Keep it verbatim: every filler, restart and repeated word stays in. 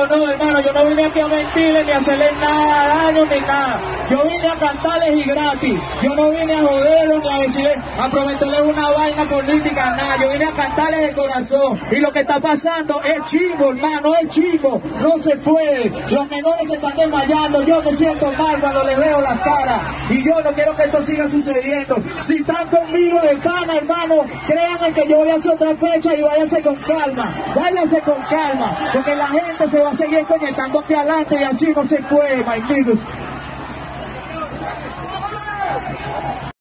No, no, hermano, yo no vine aquí a mentirles ni a hacerles nada, daño ni nada. Yo vine a cantarles y gratis. Yo no vine a joderlos ni a decirles, a prometerles una vaina política, nada. Yo vine a cantarles de corazón. Y lo que está pasando es chivo, hermano, es chivo. No se puede. Los menores se están desmayando. Yo me siento mal cuando les veo las caras. Y yo no quiero que esto siga sucediendo. Si están conmigo de pana, hermano, créanme que yo voy a hacer otra fecha y váyanse con calma. Váyanse con calma. Porque la gente se va a seguir conectando aquí adelante y así no se puede, my amigos.